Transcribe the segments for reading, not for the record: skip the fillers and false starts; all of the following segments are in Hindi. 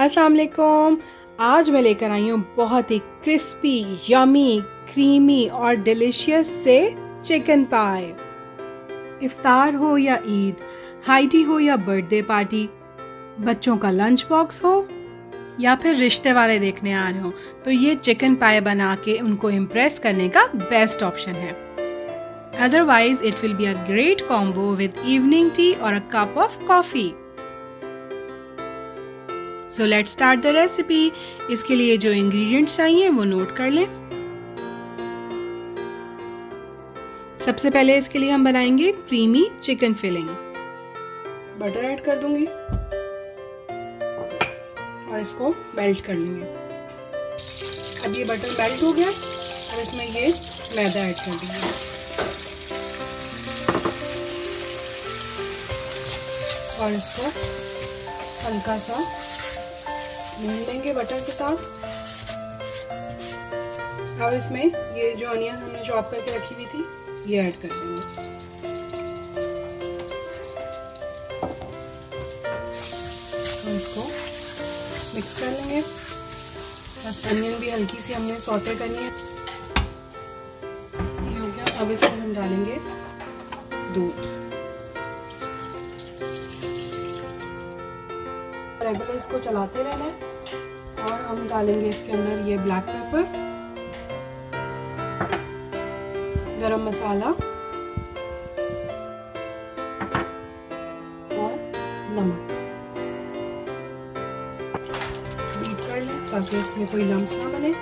अस्सलाम वालेकुम। आज मैं लेकर आई हूँ बहुत ही क्रिस्पी, यमी, क्रीमी और डिलीशियस से चिकन पाई। इफ्तार हो या ईद, हाई टी हो या बर्थडे पार्टी, बच्चों का लंच बॉक्स हो या फिर रिश्ते वाले देखने आ रहे हो, तो ये चिकन पाई बना के उनको इम्प्रेस करने का बेस्ट ऑप्शन है। Otherwise it will be a great combo with evening tea और a cup of coffee. So let's start the recipe. इसके लिए जो इंग्रेडिएंट्स चाहिए वो नोट कर लें। सबसे पहले इसके लिए हम बनाएंगे creamy chicken filling. Butter add कर दूंगी और इसको मेल्ट कर लेंगे। अब ये बटर मेल्ट हो गया और इसमें ये मैदा ऐड कर देंगे और इसको हल्का सा भून देंगे बटर के साथ। अब इसमें ये जो अनियन हमने चॉप करके रखी हुई थी ये ऐड कर देंगे। इसको मिक्स कर लेंगे। बस अनियन भी हल्की सी हमने सौते करनी है। ये हो गया। अब इसमें हम डालेंगे दूध। रेगुलर इसको चलाते रहना है। और हम डालेंगे इसके अंदर ये ब्लैक पेपर, गरम मसाला और नमक। बीट कर लें ताकि इसमें कोई लम्स ना बने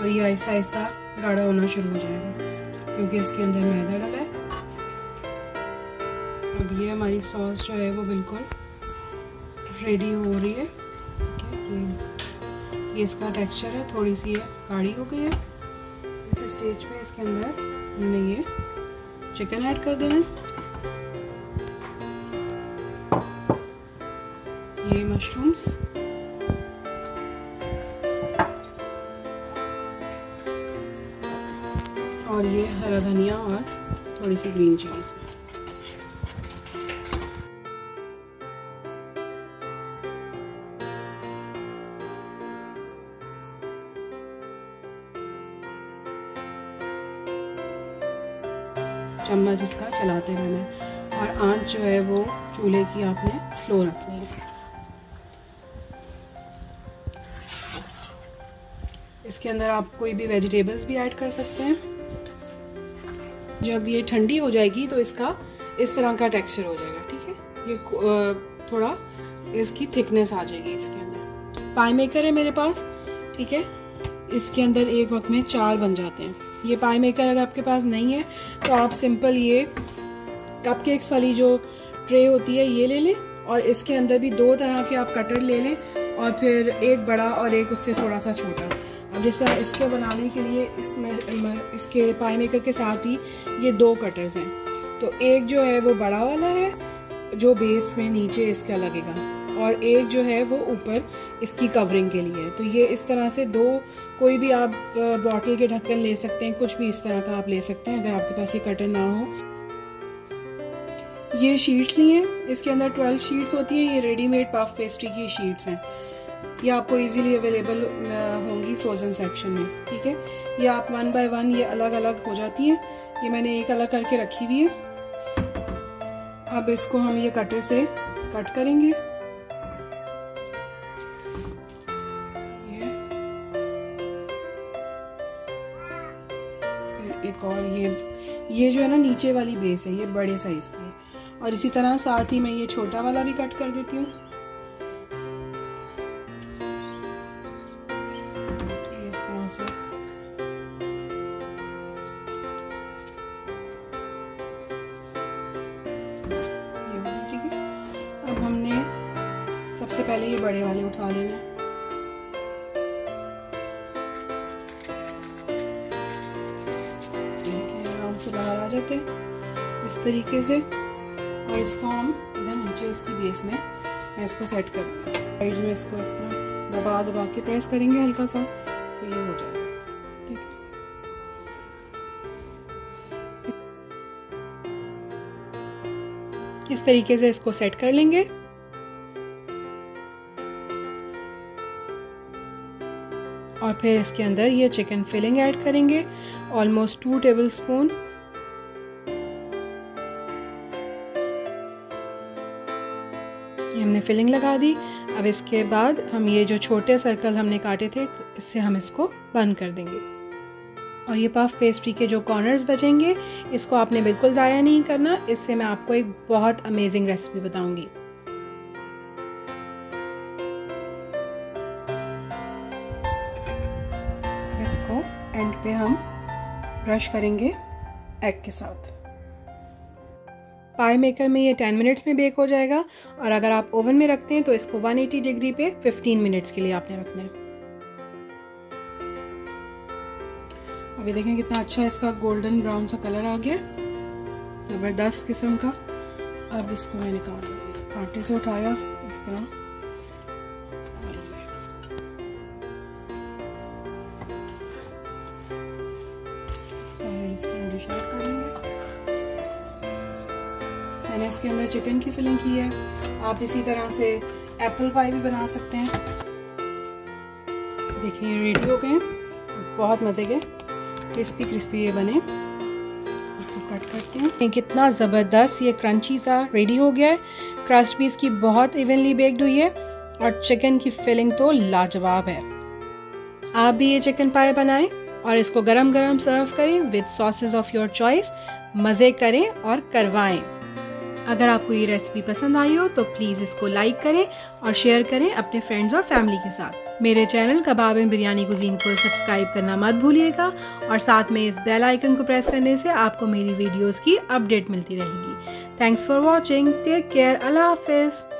और ये आहिस्ता आहिस्ता गाढ़ा होना शुरू हो जाएगा क्योंकि इसके अंदर मैदा डाला है। अब ये हमारी सॉस जो है वो बिल्कुल रेडी हो रही है। ये इसका टेक्सचर है, थोड़ी सी ये गाढ़ी हो गई है। इस स्टेज पे इसके अंदर हमने ये चिकन ऐड कर देना है, ये मशरूम्स और ये हरा धनिया और थोड़ी सी ग्रीन चिलीज। चम्मच इसका चलाते रहना है और आंच जो है वो चूल्हे की आपने स्लो रखनी है। इसके अंदर आप कोई भी वेजिटेबल्स भी ऐड कर सकते हैं। जब ये ठंडी हो जाएगी तो इसका इस तरह का टेक्सचर हो जाएगा, ठीक है। ये थोड़ा इसकी थिकनेस आ जाएगी। इसके अंदर पाई मेकर है मेरे पास, ठीक है। इसके अंदर एक वक्त में 4 बन जाते हैं। ये पाई मेकर अगर आपके पास नहीं है तो आप सिंपल ये कपकेक्स वाली जो ट्रे होती है ये ले लें और इसके अंदर भी 2 तरह के आप कटर ले लें और फिर एक बड़ा और एक उससे थोड़ा सा छोटा। अब जैसे इसके बनाने के लिए इसमें इसके पाई मेकर के साथ ही ये 2 कटर्स हैं, तो एक जो है वो बड़ा वाला है जो बेस में नीचे इसका लगेगा और एक जो है वो ऊपर इसकी कवरिंग के लिए है। तो ये इस तरह से 2, कोई भी आप बॉटल के ढक्कन ले सकते हैं, कुछ भी इस तरह का आप ले सकते हैं अगर आपके पास ये कटर ना हो। ये शीट्स लिए हैं, इसके अंदर 12 शीट्स होती हैं। ये रेडीमेड पफ पेस्ट्री की शीट्स हैं। ये आपको इजीली अवेलेबल होंगी फ्रोज़न सेक्शन में, ठीक है। ये आप 1 by 1 ये अलग अलग हो जाती हैं। ये मैंने एक अलग करके रखी हुई है। अब इसको हम ये कटर से कट करेंगे। एक और ये जो है ना नीचे वाली बेस है, ये बड़े साइज की है। और इसी तरह साथ ही मैं ये छोटा वाला भी कट कर देती हूँ। इस तरह से ये वाला, ठीक है। अब हमने सबसे पहले ये बड़े वाले उठा लेना है। बाहर आ जाते हैं इस तरीके से और इसको हम इधर नीचे इसकी बेस में मैं इसको सेट कर दूँगी। साइड में इसको इस तरह दबा दबा के प्रेस करेंगे हल्का सा, तो ये हो जाएगा, ठीक है। इस तरीके से इसको सेट कर लेंगे। और फिर इसके अंदर ये चिकन फिलिंग ऐड करेंगे, ऑलमोस्ट 2 टेबल स्पून। हमने फिलिंग लगा दी। अब इसके बाद हम ये जो छोटे सर्कल हमने काटे थे इससे हम इसको बंद कर देंगे। और ये पफ पेस्ट्री के जो कॉर्नर्स बचेंगे इसको आपने बिल्कुल ज़ाया नहीं करना। इससे मैं आपको एक बहुत अमेजिंग रेसिपी बताऊंगी। इसको एंड पे हम ब्रश करेंगे एग के साथ। पाई मेकर में ये 10 मिनट्स में बेक हो जाएगा और अगर आप ओवन में रखते हैं तो इसको 180 डिग्री पे 15 मिनट्स के लिए आपने रखना है। अभी देखें कितना अच्छा इसका गोल्डन ब्राउन सा कलर आ गया, ज़बरदस्त किस्म का। अब इसको मैंने कांटे से उठाया इस तरह, मैंने इसके अंदर चिकन की फिलिंग की है। आप इसी तरह से एप्पल पाई भी बना सकते हैं। देखिए ये रेडी हो गए, बहुत मज़े के क्रिस्पी क्रिस्पी ये बने। इसको कट करते हैं। कितना ज़बरदस्त ये क्रंची सा रेडी हो गया है। क्रस्ट भी इसकी बहुत इवनली बेक्ड हुई है और चिकन की फिलिंग तो लाजवाब है। आप भी ये चिकन पाई बनाएं और इसको गरम गरम सर्व करें with sauces of your choice. मज़े करें और करवाएं। अगर आपको ये रेसिपी पसंद आई हो तो प्लीज़ इसको लाइक करें और शेयर करें अपने फ्रेंड्स और फैमिली के साथ। मेरे channel kebab and biryani cuisine को सब्सक्राइब करना मत भूलिएगा और साथ में इस बेल आइकन को प्रेस करने से आपको मेरी वीडियोस की अपडेट मिलती रहेगी। Thanks for watching. Take care. Allah हाफिज़।